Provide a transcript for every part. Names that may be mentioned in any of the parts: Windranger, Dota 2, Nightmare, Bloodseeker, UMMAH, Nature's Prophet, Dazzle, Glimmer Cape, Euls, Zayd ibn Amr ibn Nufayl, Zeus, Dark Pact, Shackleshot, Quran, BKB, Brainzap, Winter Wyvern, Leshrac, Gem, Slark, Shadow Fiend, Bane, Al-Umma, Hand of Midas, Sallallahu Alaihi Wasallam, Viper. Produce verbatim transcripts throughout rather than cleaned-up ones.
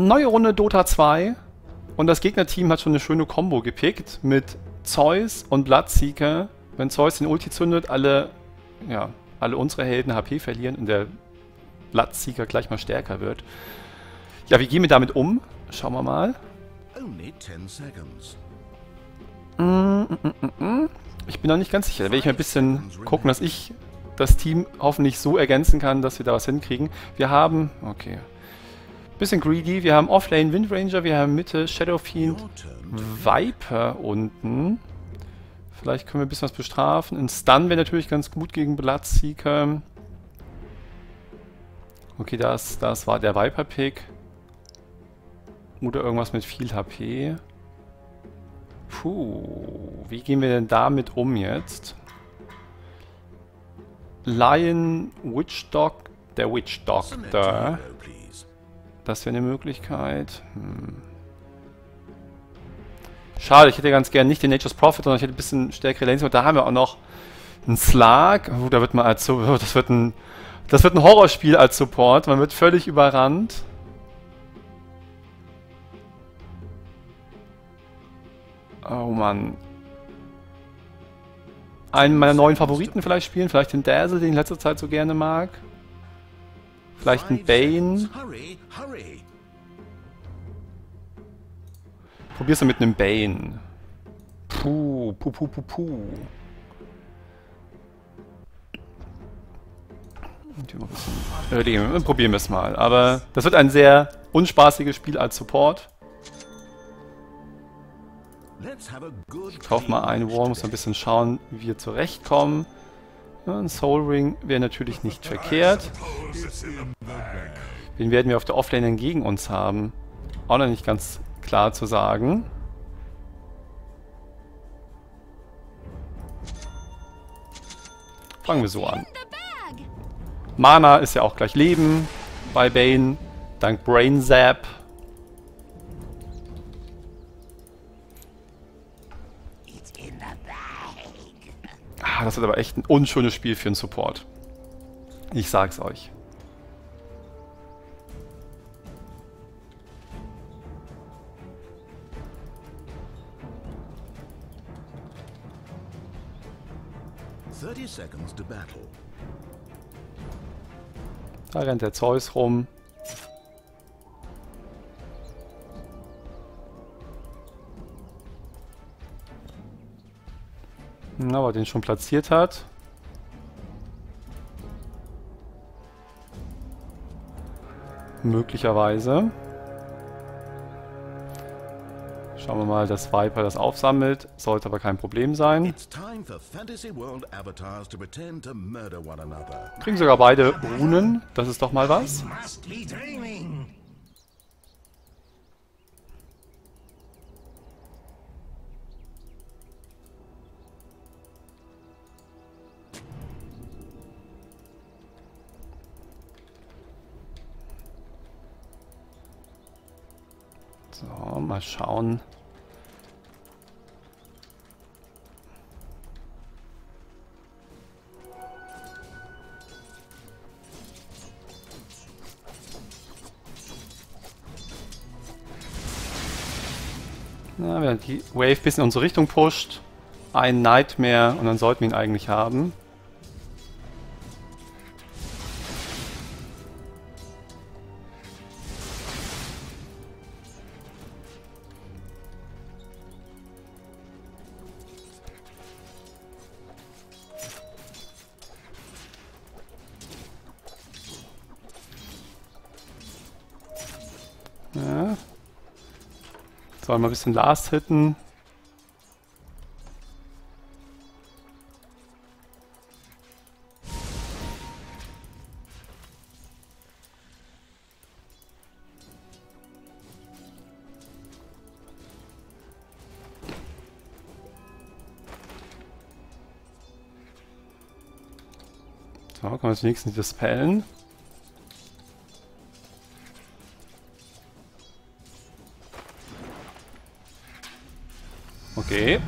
Neue Runde Dota zwei und das Gegnerteam hat schon eine schöne Combo gepickt mit Zeus und Bloodseeker. Wenn Zeus den Ulti zündet, alle, ja, alle unsere Helden H P verlieren und der Bloodseeker gleich mal stärker wird. Ja, wie gehen wir damit um? Schauen wir mal. Ich bin noch nicht ganz sicher. Da werde ich mal ein bisschen gucken, dass ich das Team hoffentlich so ergänzen kann, dass wir da was hinkriegen. Wir haben, okay, bisschen greedy. Wir haben Offlane Windranger, wir haben Mitte Shadow Fiend, Viper unten. Vielleicht können wir ein bisschen was bestrafen. Ein Stun wäre natürlich ganz gut gegen Bloodseeker. Okay, das, das war der Viper-Pick. Oder irgendwas mit viel H P. Puh, wie gehen wir denn damit um jetzt? Lion, Witch Doctor, der Witch Doctor. Das wäre eine Möglichkeit. Hm. Schade, ich hätte ganz gerne nicht den Nature's Prophet, sondern ich hätte ein bisschen stärkere Lanes. Und da haben wir auch noch einen Slark. Oh, da wird man als so, das wird ein, das wird ein Horrorspiel als Support. Man wird völlig überrannt. Oh Mann. Einen meiner neuen Favoriten vielleicht spielen. Vielleicht den Dazzle, den ich in letzter Zeit so gerne mag. Vielleicht einen Bane. Probier's mit einem Bane. Puh, puh, puh, puh, puh. Probieren wir es mal. Aber das wird ein sehr unspaßiges Spiel als Support. Ich kaufe mal einen Wall, muss ein bisschen schauen, wie wir zurechtkommen. Ein Soul Ring wäre natürlich nicht verkehrt. Wen werden wir auf der Offlane gegen uns haben? Auch noch nicht ganz klar zu sagen. Fangen wir so an. Mana ist ja auch gleich Leben bei Bane, dank Brainzap. Ah, das wird aber echt ein unschönes Spiel für einen Support. Ich sag's euch. dreißig seconds to battle. Da rennt der Zeus rum. Na, weil er den schon platziert hat. Möglicherweise. Schauen wir mal, dass Viper das aufsammelt. Sollte aber kein Problem sein. Kriegen sogar beide Runen. Das ist doch mal was. So, mal schauen. Na, wenn die Wave ein bisschen in unsere Richtung pusht, ein Nightmare und dann sollten wir ihn eigentlich haben. Sollen wir ein bisschen Last hitten? So, können wir zunächst nicht dispellen. Okay.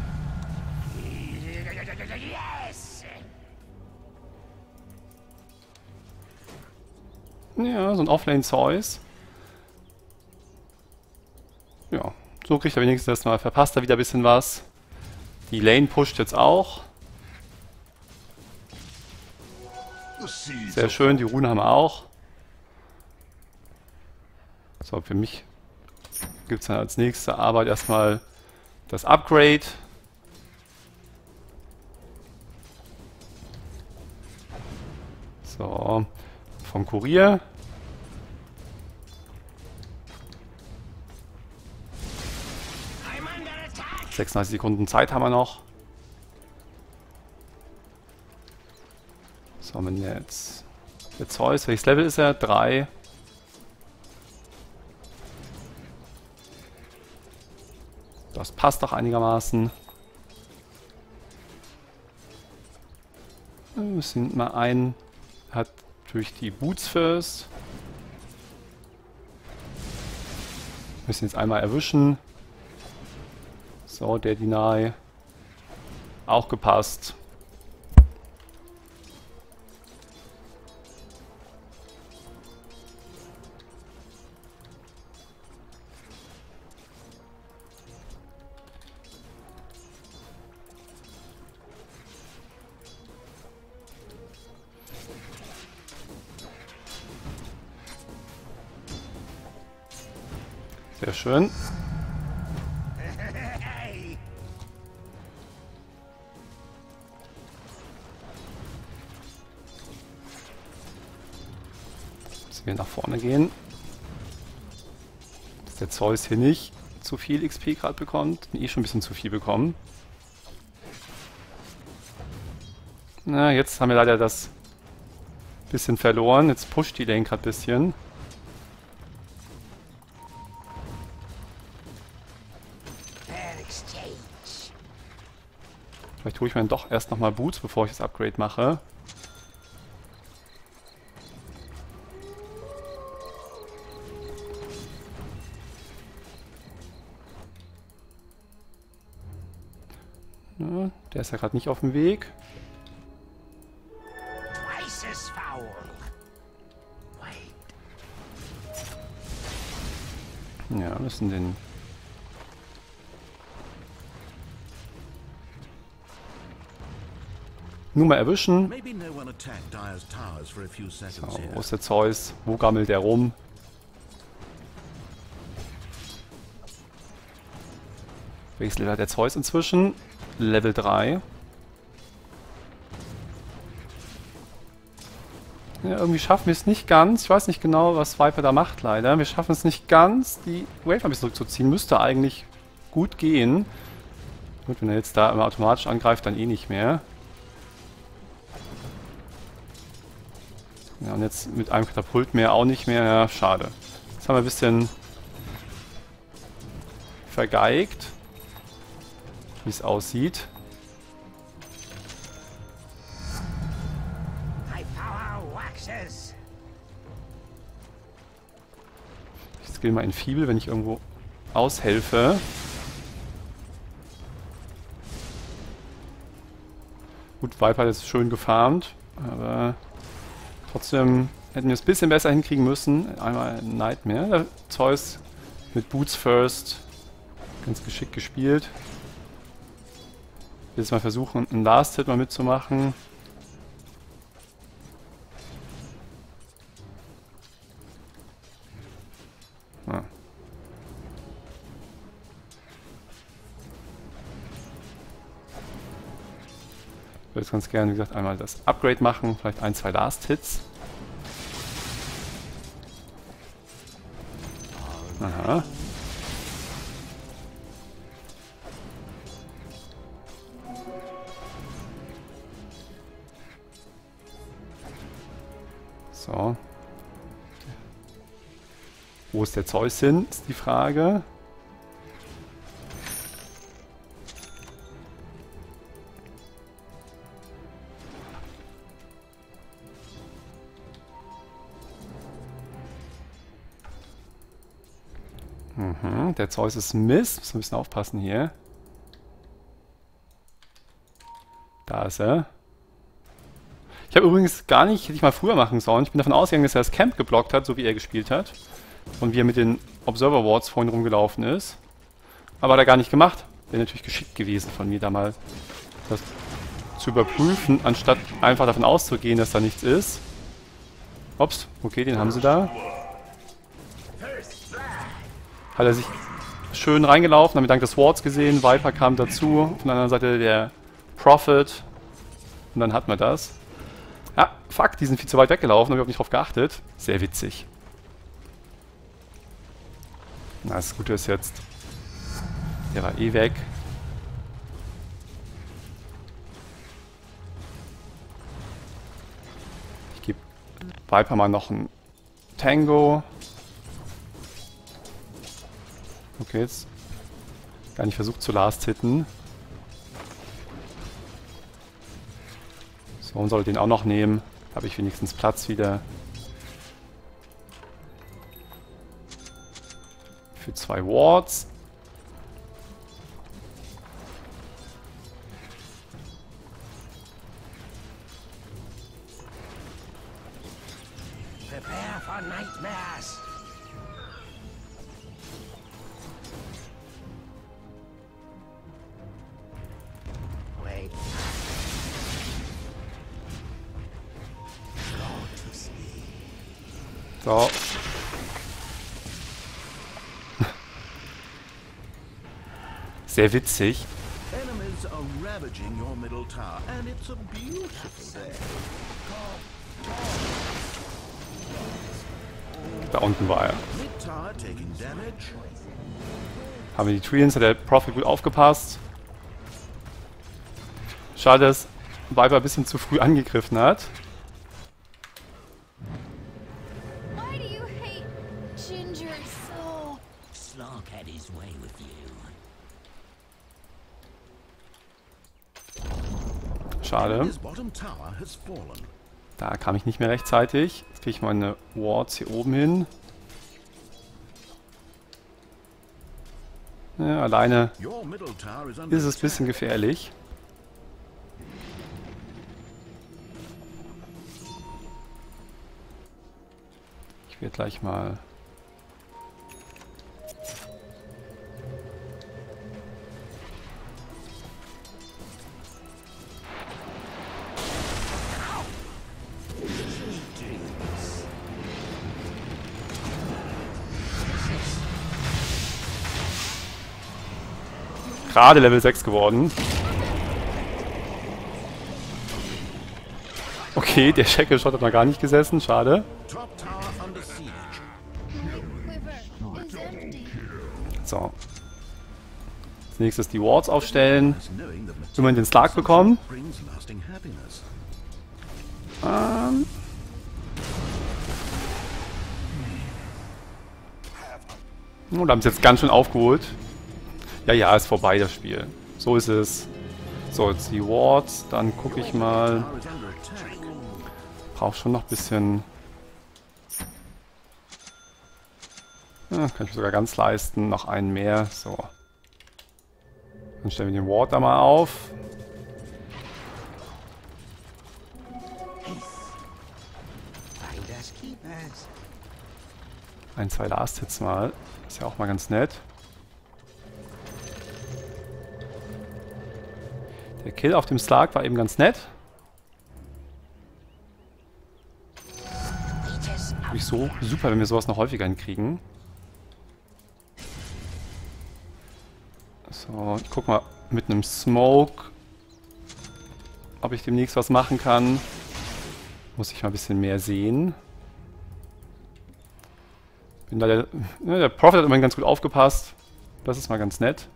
Ja, so ein Offlane Zeus. Ja, so kriegt er wenigstens erstmal. Verpasst er wieder ein bisschen was. Die Lane pusht jetzt auch. Sehr schön, die Rune haben wir auch. So, für mich gibt es dann als nächste Arbeit erstmal das Upgrade. So, vom Kurier. sechsunddreißig Sekunden Zeit haben wir noch. So, wenn jetzt der Zeus, welches Level ist er? drei. Das passt doch einigermaßen. Wir müssen mal ein. Hat natürlich die Boots first. Wir müssen jetzt einmal erwischen. So, der Deny. Auch gepasst. Sehr schön. Müssen wir nach vorne gehen. Dass der Zeus hier nicht zu viel X P gerade bekommt. Eh schon ein bisschen zu viel bekommen. Na, jetzt haben wir leider das bisschen verloren. Jetzt pusht die Lane gerade ein bisschen. Vielleicht hole ich mir dann doch erst nochmal Boots, bevor ich das Upgrade mache. Na, der ist ja gerade nicht auf dem Weg. Ja, müssen den... Nur mal erwischen. So, wo ist der Zeus? Wo gammelt der rum? Welches Level hat der Zeus inzwischen? Level drei. Ja, irgendwie schaffen wir es nicht ganz. Ich weiß nicht genau, was Viper da macht, leider. Wir schaffen es nicht ganz, die Wave ein bisschen zurückzuziehen. Müsste eigentlich gut gehen. Gut, wenn er jetzt da immer automatisch angreift, dann eh nicht mehr. Ja, und jetzt mit einem Katapult mehr auch nicht mehr. Ja, schade. Jetzt haben wir ein bisschen vergeigt, wie es aussieht. Jetzt gehe ich mal in Fiebel, wenn ich irgendwo aushelfe. Gut, Viper hat jetzt schön gefarmt, aber... Trotzdem hätten wir es ein bisschen besser hinkriegen müssen. Einmal Nightmare. Der Zeus mit Boots first. Ganz geschickt gespielt. Jetzt mal versuchen, einen Last Hit mal mitzumachen. Ah. Ich würde jetzt ganz gerne, wie gesagt, einmal das Upgrade machen, vielleicht ein, zwei Last-Hits. Aha. So. Wo ist der Zeus hin, ist die Frage. Der Zeus ist Mist. Müssen wir ein bisschen aufpassen hier. Da ist er. Ich habe übrigens gar nicht, hätte ich mal früher machen sollen. Ich bin davon ausgegangen, dass er das Camp geblockt hat, so wie er gespielt hat. Und wie er mit den Observer Wards vorhin rumgelaufen ist. Aber hat er gar nicht gemacht. Wäre natürlich geschickt gewesen von mir, da mal das zu überprüfen, anstatt einfach davon auszugehen, dass da nichts ist. Ups, okay, den haben sie da. Hat er sich schön reingelaufen, damit dank des Wards gesehen. Viper kam dazu, von der anderen Seite der Prophet. Und dann hat man das. Ah, fuck, die sind viel zu weit weggelaufen, habe ich auch nicht drauf geachtet. Sehr witzig. Na, das Gute ist jetzt, der war eh weg. Ich gebe Viper mal noch ein Tango. Okay, jetzt gar nicht versucht zu last-hitten. So, und soll den auch noch nehmen. Habe ich wenigstens Platz wieder. Für zwei Wards. Prepare for nightmares. Wait. Go to sleep. So. Sehr witzig. Da unten war er. Haben wir die Treants, hat der Prophet gut aufgepasst. Schade, dass Viper ein bisschen zu früh angegriffen hat. Schade. Da kam ich nicht mehr rechtzeitig. Jetzt kriege ich meine Wards hier oben hin. Ja, alleine ist es ein bisschen gefährlich. Ich werde gleich mal... Gerade Level sechs geworden. Okay, der Shackleshot hat noch gar nicht gesessen, schade. So. Als nächstes die Wards aufstellen. Will man den Slark bekommen? Ähm. Oh, da haben sie jetzt ganz schön aufgeholt. Ja, ja, ist vorbei, das Spiel. So ist es. So, jetzt die Wards. Dann gucke ich mal. Brauche schon noch ein bisschen... Ja, kann ich mir sogar ganz leisten. Noch einen mehr. So. Dann stellen wir den Ward da mal auf. Ein, zwei Last-Hits mal. Ist ja auch mal ganz nett. Der Kill auf dem Slark war eben ganz nett. Finde ich so super, wenn wir sowas noch häufiger hinkriegen. So, ich guck mal mit einem Smoke, ob ich demnächst was machen kann. Muss ich mal ein bisschen mehr sehen. Bin da der, ne, der Prophet hat immerhin ganz gut aufgepasst. Das ist mal ganz nett.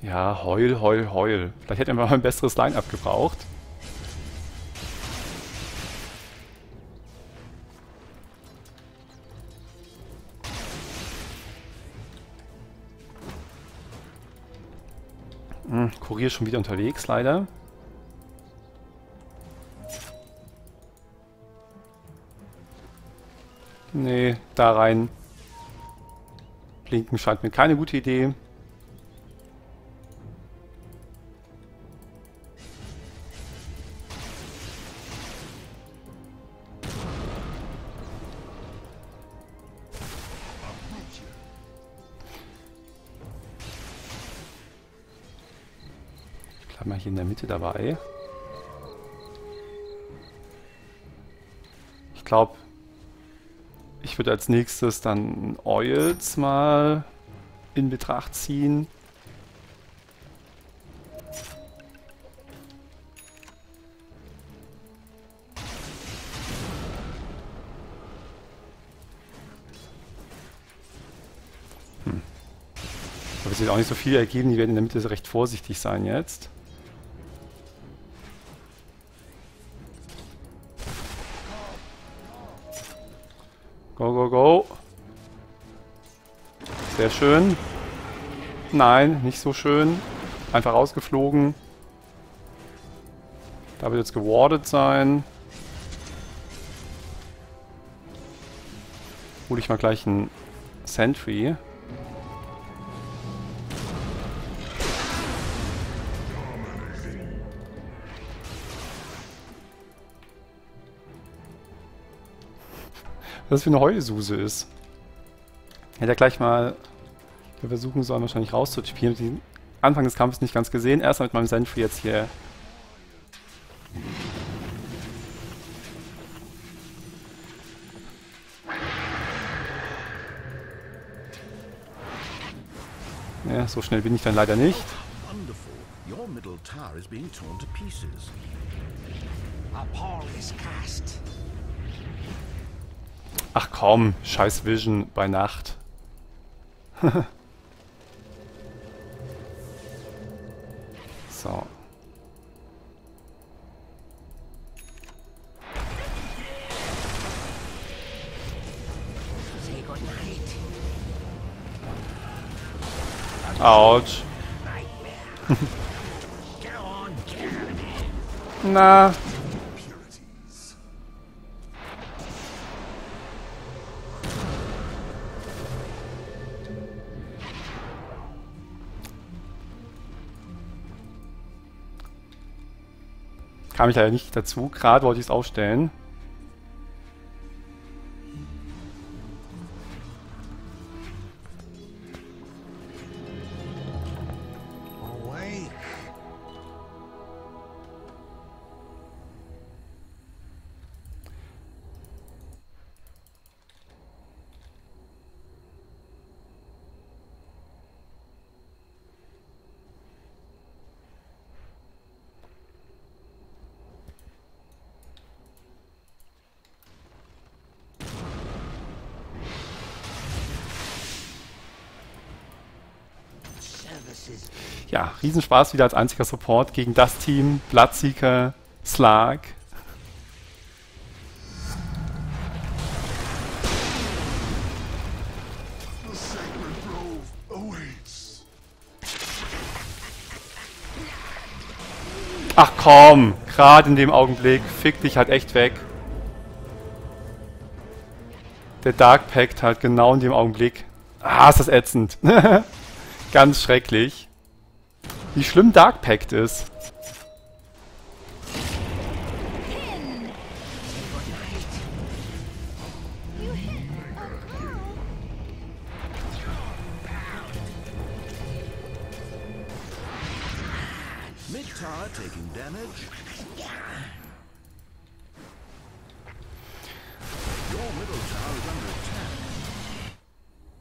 Ja, heul, heul, heul. Vielleicht hätten wir mal ein besseres Line-Up gebraucht. Hm, Kurier schon wieder unterwegs, leider. Nee, da rein. Blinken scheint mir keine gute Idee. Bleib mal hier in der Mitte dabei. Ich glaube, ich würde als nächstes dann Euls mal in Betracht ziehen. Hm. Aber es wird auch nicht so viel ergeben, die werden in der Mitte recht vorsichtig sein jetzt. Go, go, go. Sehr schön. Nein, nicht so schön. Einfach rausgeflogen. Da wird jetzt gewardet sein. Hol ich mal gleich einen Sentry. Was für eine Heulsuse ist. Hätte er gleich mal versuchen sollen, wahrscheinlich rauszuspielen. Den Anfang des Kampfes nicht ganz gesehen. Erst mit meinem Sentry jetzt hier. Ja, so schnell bin ich dann leider nicht. Ach komm, scheiß Vision bei Nacht. So. Autsch. Na. Kam ich leider nicht dazu. Gerade wollte ich es aufstellen. Ja, Riesenspaß wieder als einziger Support gegen das Team, Bloodseeker, Slark. Ach komm, gerade in dem Augenblick, fick dich halt echt weg. Der Dark Pact halt genau in dem Augenblick. Ah, ist das ätzend. Ganz schrecklich. Wie schlimm Dark Pact ist.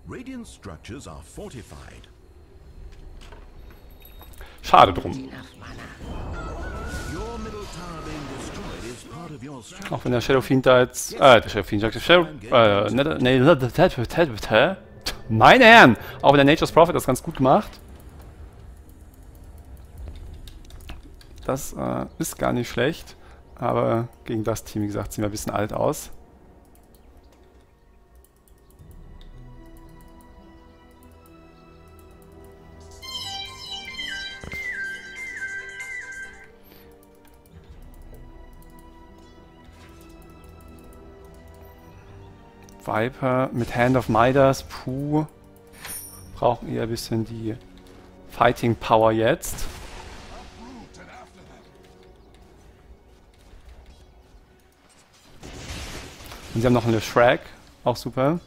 Radiant structures are fortified. Schade drum. Auch wenn der Shadow Fiend da jetzt... Äh, der Shadow Fiend sagt... Shadow, äh, ne, meine Herren! Auch wenn der Nature's Prophet das ganz gut gemacht. Das äh, ist gar nicht schlecht. Aber gegen das Team, wie gesagt, sehen wir ein bisschen alt aus. Viper mit Hand of Midas, puh, brauchen eher ein bisschen die Fighting Power jetzt. Und sie haben noch eine Leshrac, auch super.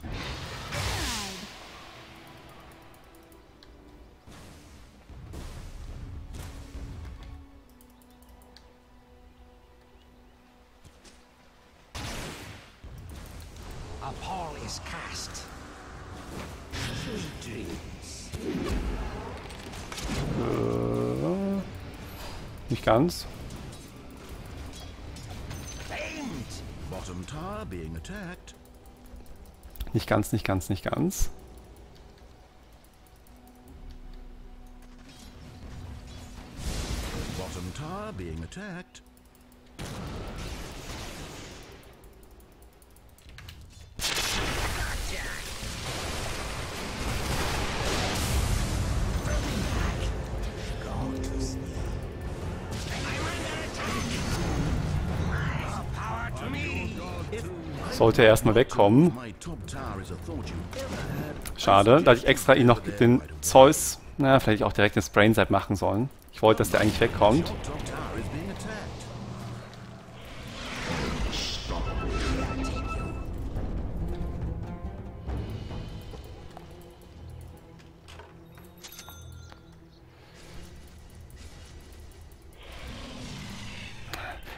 our pall is cast. Sweet dreams. Äh, nicht ganz. Nicht ganz, nicht ganz, nicht ganz. Bottom tower being attacked. Sollte er erstmal wegkommen. Schade, da ich extra ihn noch den Zeus, na, vielleicht auch direkt ins Brainzap machen sollen. Ich wollte, dass der eigentlich wegkommt.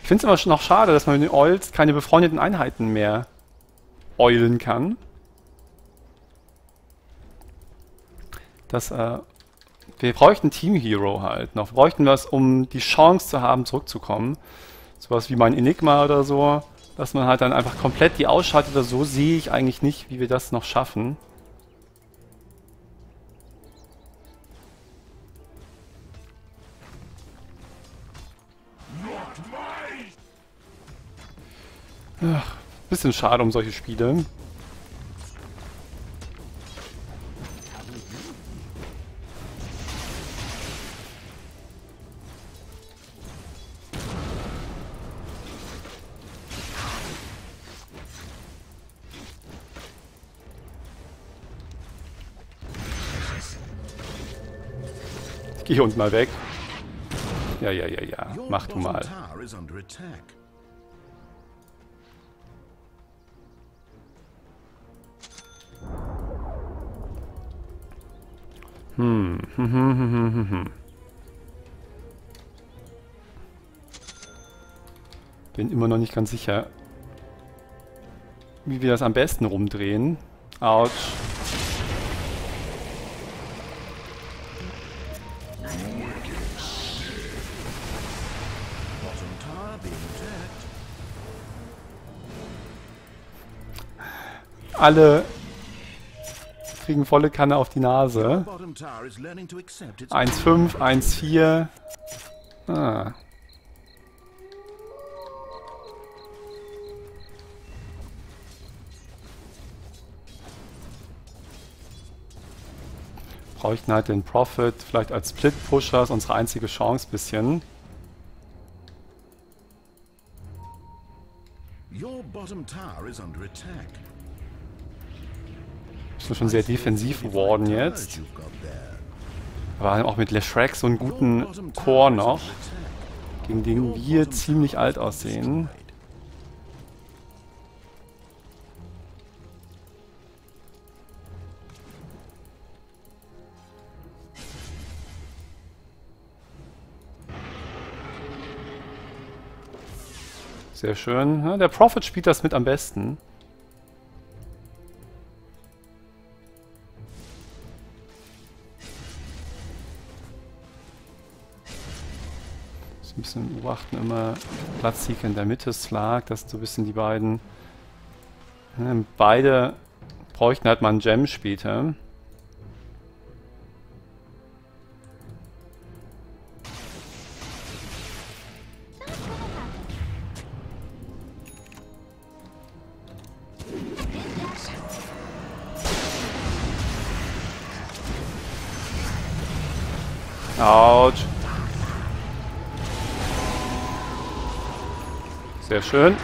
Ich finde es immer schon noch schade, dass man mit den Euls keine befreundeten Einheiten mehr eulen kann. Das, äh, wir bräuchten Team Hero halt noch. Bräuchten wir es, um die Chance zu haben, zurückzukommen. Sowas wie mein Enigma oder so. Dass man halt dann einfach komplett die ausschaltet oder so, sehe ich eigentlich nicht, wie wir das noch schaffen. Ach, bisschen schade um solche Spiele. Ich gehe hier unten mal weg. Ja, ja, ja, ja. Mach du mal. Hm, hm, hm, hm, hm, hm. Bin immer noch nicht ganz sicher, wie wir das am besten rumdrehen. Autsch. Alle kriegen volle Kanne auf die Nase. eins Komma fünf, eins Komma vier. Ah. Bräuchten halt den Prophet, vielleicht als Split-Pusher, ist unsere einzige Chance ein bisschen. Your bottom tower is under attack. Müssen schon sehr defensiv geworden jetzt. Aber haben auch mit Leshrac so einen guten Core noch, gegen den wir ziemlich alt aussehen. Sehr schön. Ja, der Prophet spielt das mit am besten. Ein bisschen beobachten, immer Bloodseeker in der Mitte, Slark, das sind so ein bisschen die beiden. Beide bräuchten halt mal einen Gem später. Autsch. Sehr schön.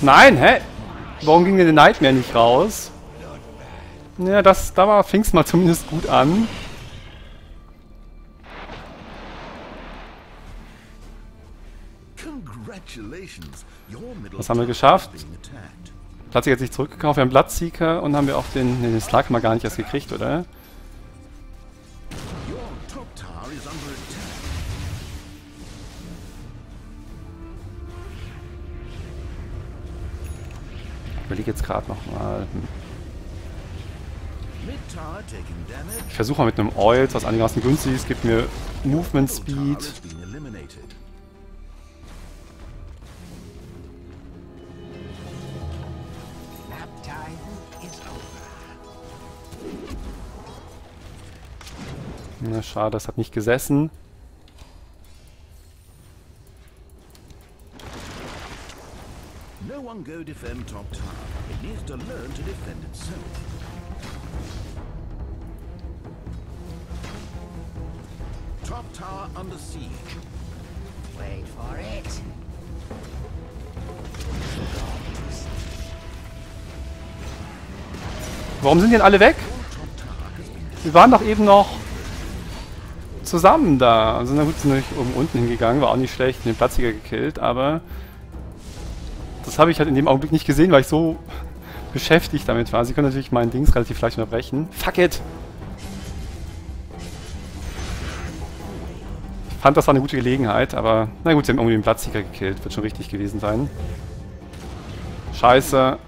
Nein, hä? Warum ging mir der Nightmare nicht raus? Ja, das, da war, fing's mal zumindest gut an. Was haben wir geschafft? Bloodseeker hat sich zurückgekauft. Wir haben Bloodseeker und haben wir auch den, nee, den Slark mal gar nicht erst gekriegt, oder? Ich überlege jetzt gerade nochmal. Ich versuche mal mit einem Euls, was einigermaßen günstig ist, gibt mir Movement Speed. Na schade, das hat nicht gesessen. Top Tower under siege. Wait for it. Warum sind denn alle weg? Wir waren doch eben noch zusammen da. Also na gut, sind natürlich oben unten hingegangen, war auch nicht schlecht, den Platziger gekillt, aber das habe ich halt in dem Augenblick nicht gesehen, weil ich so beschäftigt damit war. Sie können natürlich meinen Dings relativ leicht unterbrechen. Fuck it! Ich fand, das war eine gute Gelegenheit, aber na gut, sie haben irgendwie den Bloodseeker gekillt. Wird schon richtig gewesen sein. Scheiße.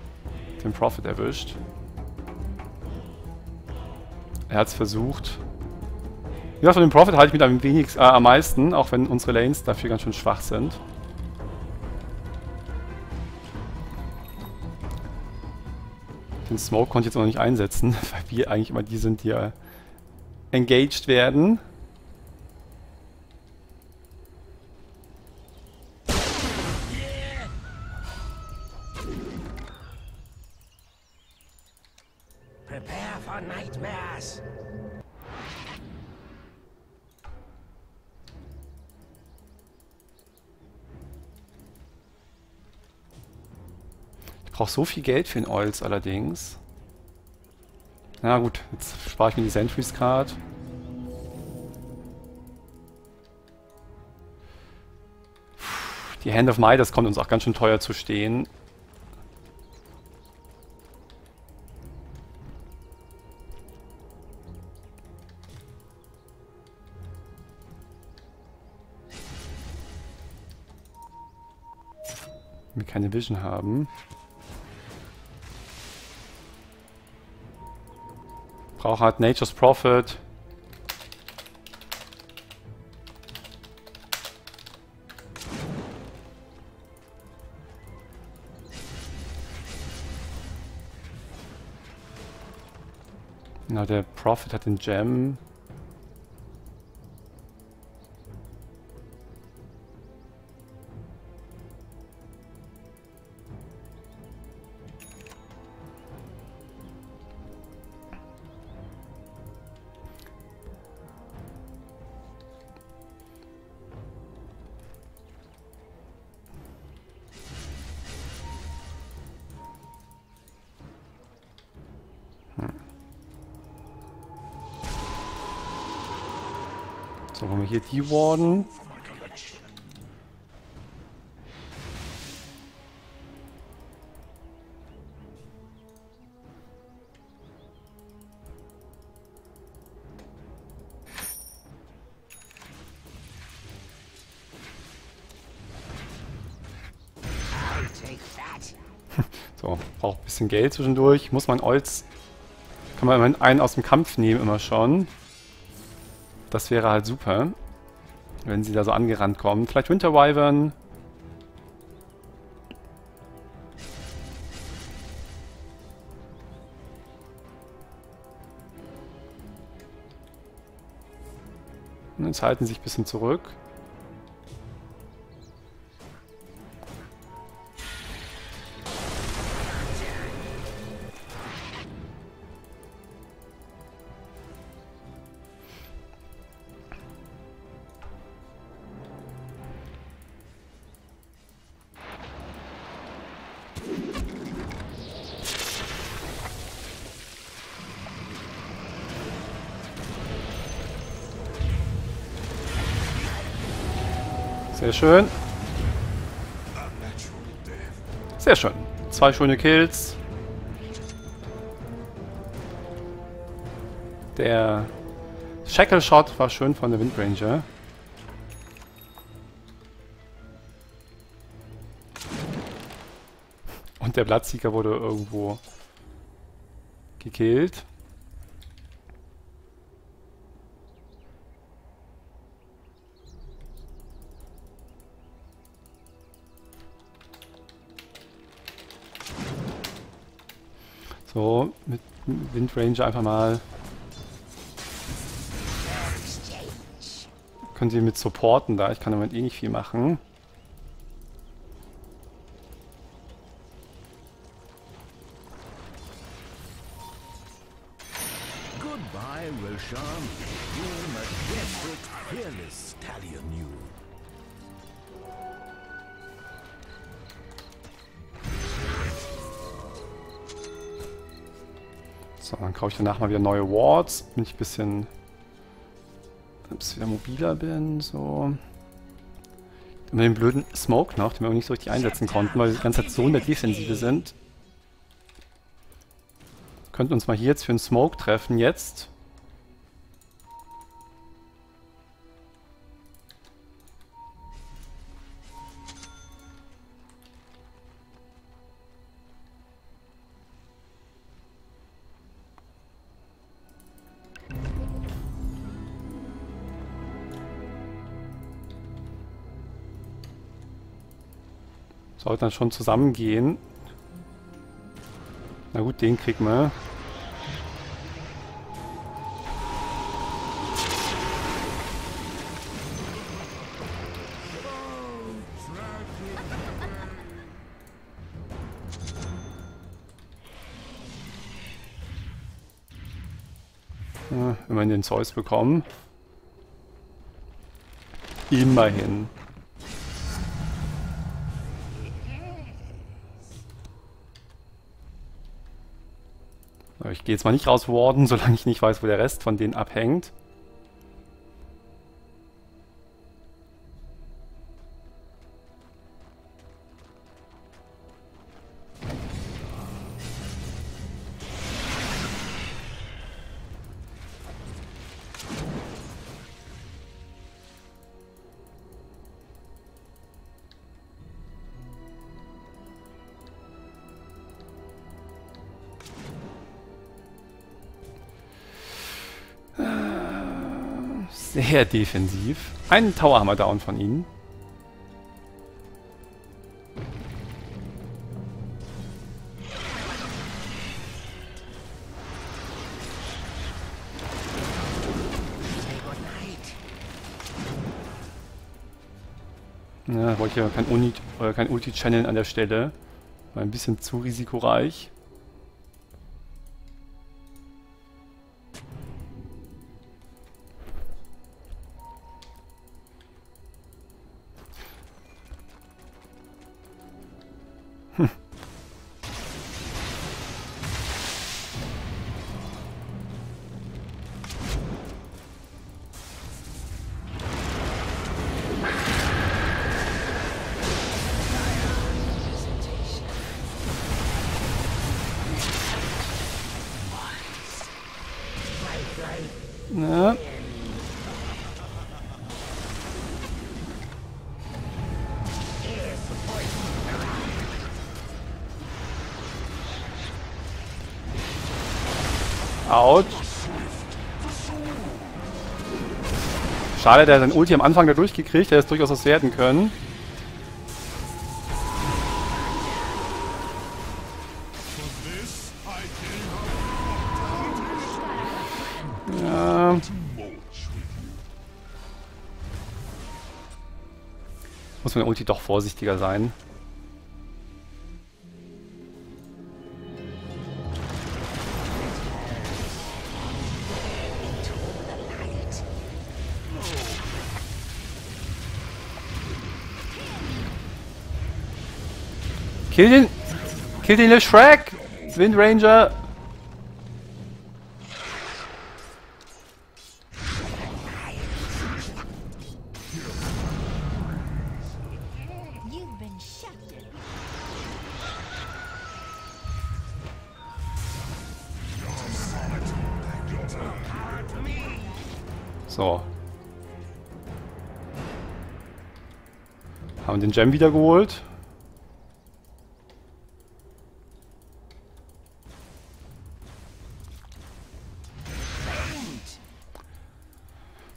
Den Prophet erwischt. Er hat's versucht. Wie gesagt, von dem Prophet halte ich mit am wenigsten, äh, am meisten, auch wenn unsere Lanes dafür ganz schön schwach sind. Den Smoke konnte ich jetzt noch nicht einsetzen, weil wir eigentlich immer die sind, die ja engaged werden. Prepare for nightmares. Ich brauche so viel Geld für den Euls allerdings. Na gut, jetzt spare ich mir die Sentries gerade. Die Hand of Midas kommt uns auch ganz schön teuer zu stehen. Wir keine Vision haben. Brauche halt Nature's Prophet. Na, der Prophet hat den Gem. So, haben wir hier die Warden. So, braucht ein bisschen Geld zwischendurch. Muss man Olds... Kann man immerhin einen aus dem Kampf nehmen, immer schon. Das wäre halt super, wenn sie da so angerannt kommen. Vielleicht Winter Wyvern. Und jetzt halten sie sich ein bisschen zurück. Sehr schön. Sehr schön. Zwei schöne Kills. Der Shackleshot war schön von der Windranger. Und der Bloodseeker wurde irgendwo gekillt. So, mit Windranger einfach mal. Können sie mit supporten da, ich kann damit eh nicht viel machen. So, dann kaufe ich danach mal wieder neue Wards, bin ich ein bisschen, bis ich wieder mobiler bin, so. Und den blöden Smoke noch, den wir auch nicht so richtig einsetzen konnten, weil wir die ganze Zeit so in der Defensive sind. Wir könnten uns mal hier jetzt für einen Smoke treffen, jetzt. Sollte dann schon zusammengehen. Na gut, den kriegen wir. Ja, immerhin den Zeus bekommen. Immerhin. Ich gehe jetzt mal nicht raus warden, solange ich nicht weiß, wo der Rest von denen abhängt. Sehr defensiv. Einen Tower haben wir down von ihnen. Ja, wollte ich ja kein, Uni, äh, kein Ulti channeln an der Stelle. War ein bisschen zu risikoreich. Na. Out. Schade, der hat sein Ulti am Anfang da durchgekriegt, der hätte es durchaus was werden können. Muss man Ulti doch vorsichtiger sein. Kill den... Kill den Leshrac! Windranger! So. Haben den Gem wieder geholt.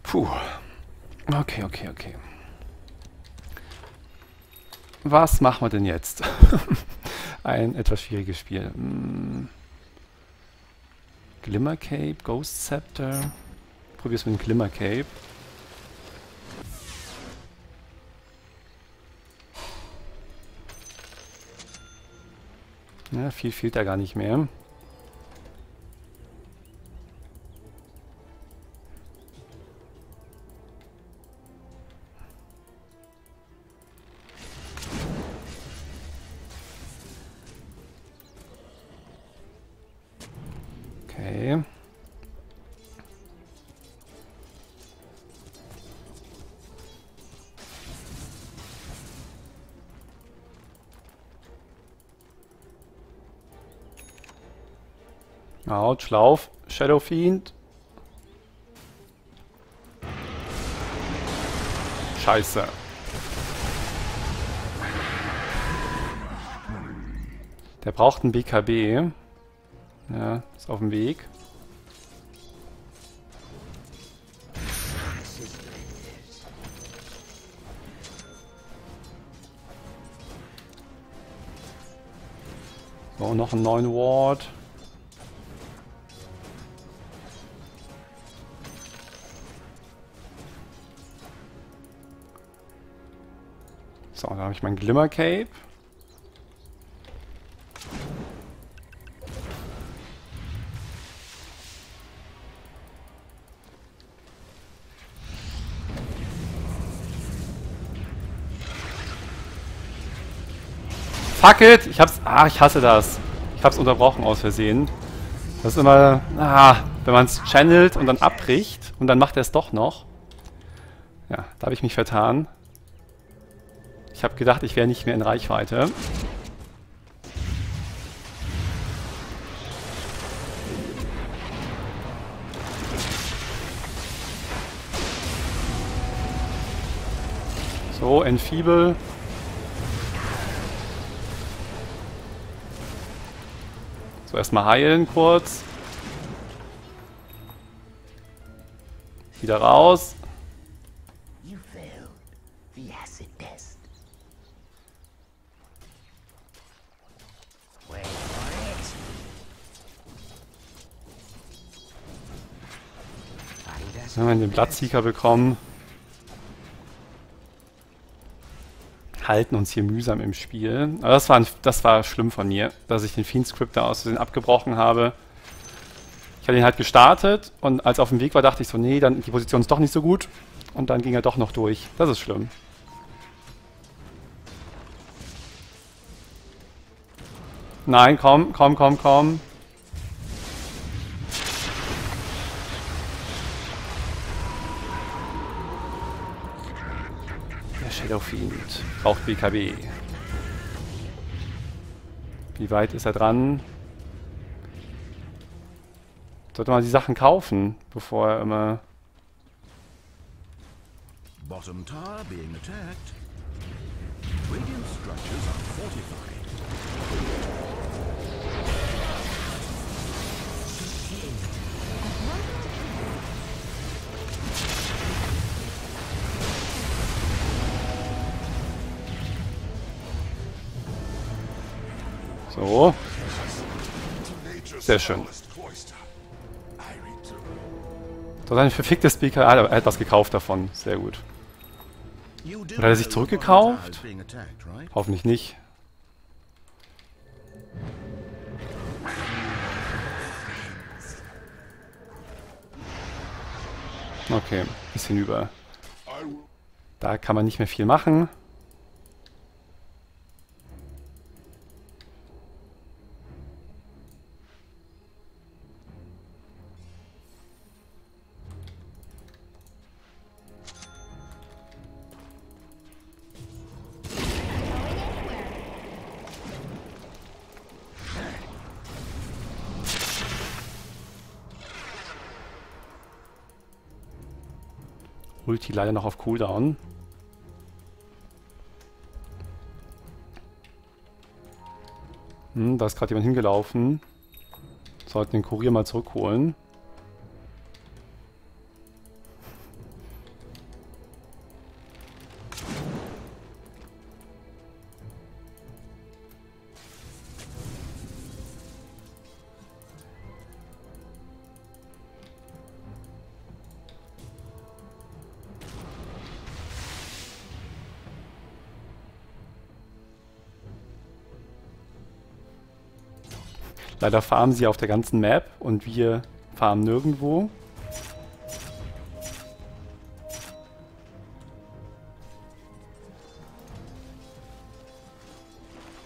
Puh. Okay, okay, okay. Was machen wir denn jetzt? Ein etwas schwieriges Spiel. Hm. Glimmer Cape, Ghost Scepter. Probier's mit dem Glimmer Cape. Ja, viel fehlt da gar nicht mehr. Okay. Autsch, Lauf, Shadow Fiend. Scheiße. Der braucht einen B K B. Ja, ist auf dem Weg. So, noch einen neuen Ward. So, da habe ich mein Glimmer Cape. Fuck it! Ich hab's. Ah, ich hasse das. Ich hab's unterbrochen aus Versehen. Das ist immer. Ah, wenn man es channelt und dann abbricht und dann macht er es doch noch. Ja, da habe ich mich vertan. Ich habe gedacht, ich wäre nicht mehr in Reichweite. So, Enfeeble. So, erstmal heilen kurz. Wieder raus. Dann haben wir den Bloodseeker bekommen. Halten uns hier mühsam im Spiel. Aber das war, ein, das war schlimm von mir, dass ich den Fiend-Script da aus Versehen abgebrochen habe. Ich hatte ihn halt gestartet und als er auf dem Weg war, dachte ich so, nee, dann die Position ist doch nicht so gut. Und dann ging er doch noch durch. Das ist schlimm. Nein, komm, komm, komm, komm. Shadow Fiend braucht B K B. Wie weit ist er dran? Sollte man die Sachen kaufen, bevor er immer. Bottom tower being attacked. Radiant structures are fortified. So. Sehr schön. So, sein verficktes B K. Ah, er hat was gekauft davon. Sehr gut. Oder hat er sich zurückgekauft? Hoffentlich nicht. Okay, ist hinüber. Da kann man nicht mehr viel machen. Ulti leider noch auf Cooldown. Hm, da ist gerade jemand hingelaufen. Sollten den Kurier mal zurückholen. Leider farmen sie auf der ganzen Map und wir farmen nirgendwo.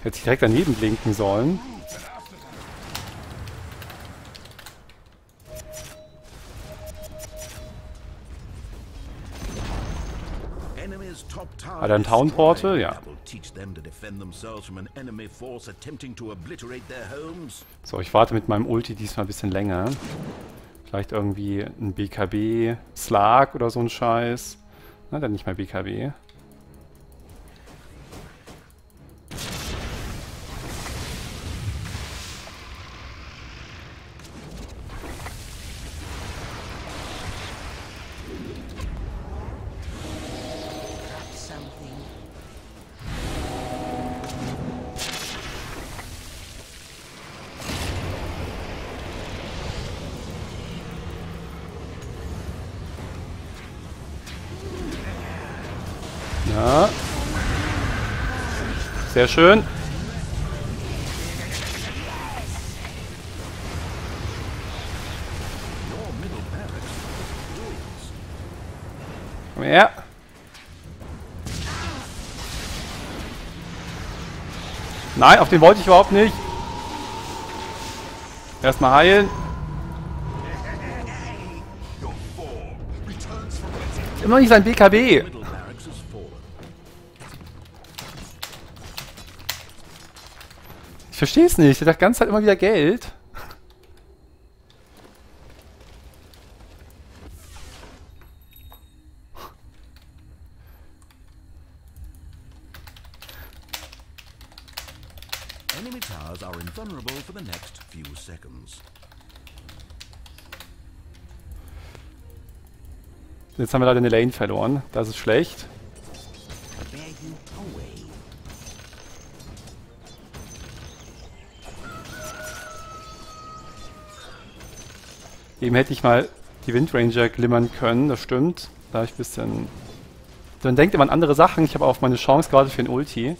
Hätte ich direkt daneben blinken sollen. Hat er einen Townportal? Ja. So, ich warte mit meinem Ulti diesmal ein bisschen länger. Vielleicht irgendwie ein B K B, Slark oder so ein Scheiß. Na, dann nicht mal B K B. Ja. Sehr schön. Komm her. Nein, auf den wollte ich überhaupt nicht. Erstmal heilen. Immer noch nicht sein B K B. Ich verstehe es nicht. Der hat die ganze Zeit immer wieder Geld. Enemy towers are invulnerable for the next few seconds. Jetzt haben wir leider eine Lane verloren. Das ist schlecht. Eben hätte ich mal die Windranger glimmern können, das stimmt. Da habe ich ein bisschen... Dann denkt immer an andere Sachen. Ich habe auf meine Chance gerade für den Ulti.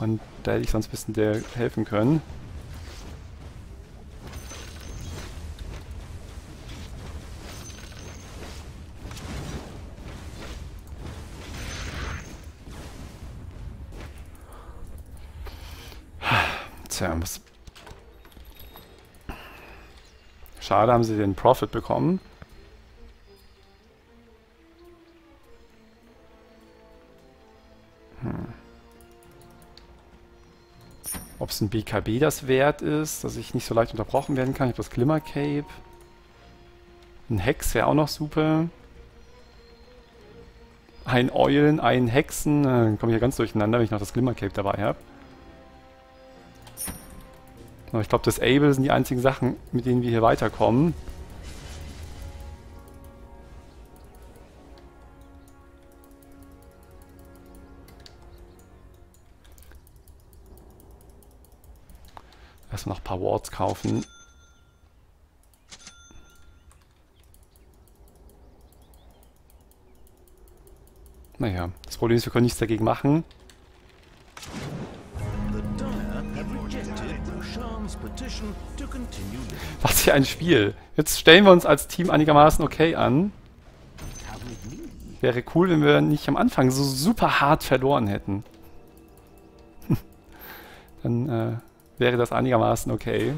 Und da hätte ich sonst ein bisschen der helfen können. Tja, was... Schade, haben sie den Profit bekommen. Hm. Ob es ein B K B das wert ist, dass ich nicht so leicht unterbrochen werden kann. Ich habe das Glimmer Cape. Ein Hex wäre auch noch super. Ein Eulen, ein Hexen. Dann komme ich ja ganz durcheinander, wenn ich noch das Glimmer Cape dabei habe. Ich glaube, das Able sind die einzigen Sachen, mit denen wir hier weiterkommen. Erstmal noch ein paar Wards kaufen. Naja, das Problem ist, wir können nichts dagegen machen. Was für ein Spiel. Jetzt stellen wir uns als Team einigermaßen okay an. Wäre cool, wenn wir nicht am Anfang so super hart verloren hätten. Dann äh, wäre das einigermaßen okay.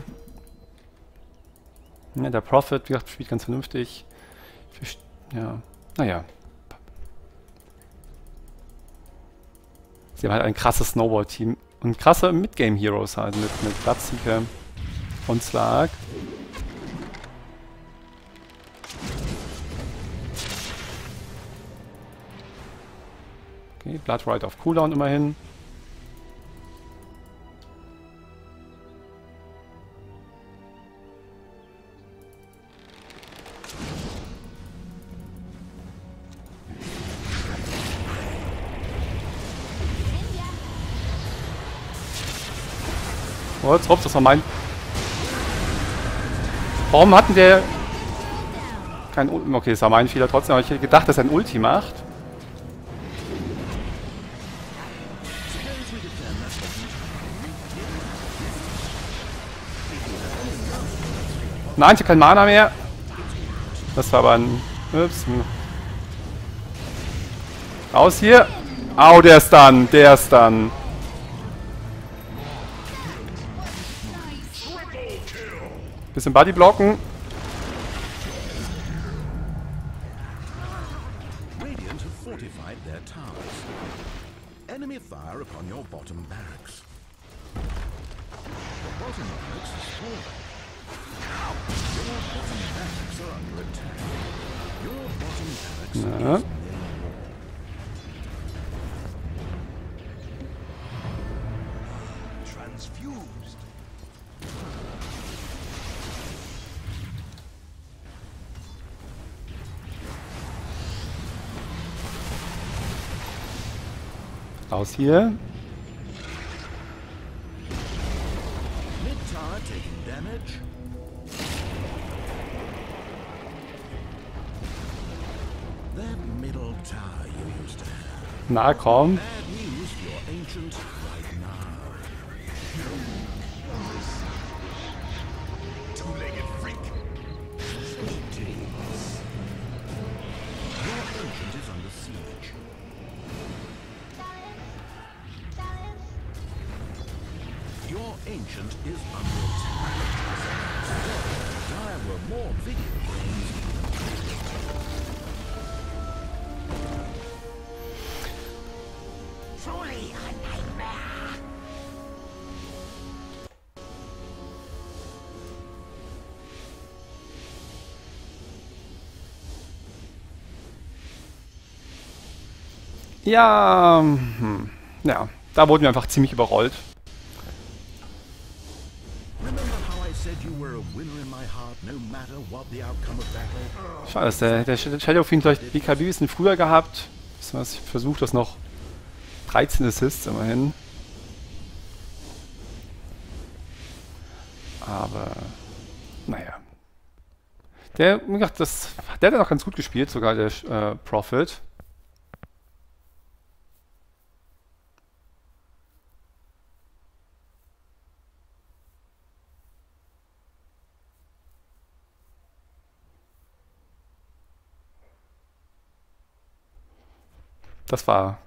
Ja, der Prophet, wie gesagt, spielt ganz vernünftig. Ja, naja. Sie haben halt ein krasses Snowball-Team. Und krasse Midgame-Heroes halt mit, mit Bloodseeker und Slark. Okay, Blood Ride auf Cooldown immerhin. Oh, jetzt ruft das war mein. Warum hatten der. Kein Ulti. Okay, das war mein Fehler trotzdem, aber ich hätte gedacht, dass er ein Ulti macht. Nein, ich habe kein Mana mehr. Das war aber ein. Ups. Raus hier. Au, der ist dann. Der ist dann. Bisschen Buddy blocken. Ja. Raus hier. Na komm. Ja, hm, ja, da wurden wir einfach ziemlich überrollt. Schade, dass der, der Shadow Fiend vielleicht B K B ein bisschen früher gehabt. Ich versuche das noch. dreizehn Assists immerhin. Aber, naja. Der, wie gesagt, das, der hat auch ganz gut gespielt, sogar der äh, Prophet. Das war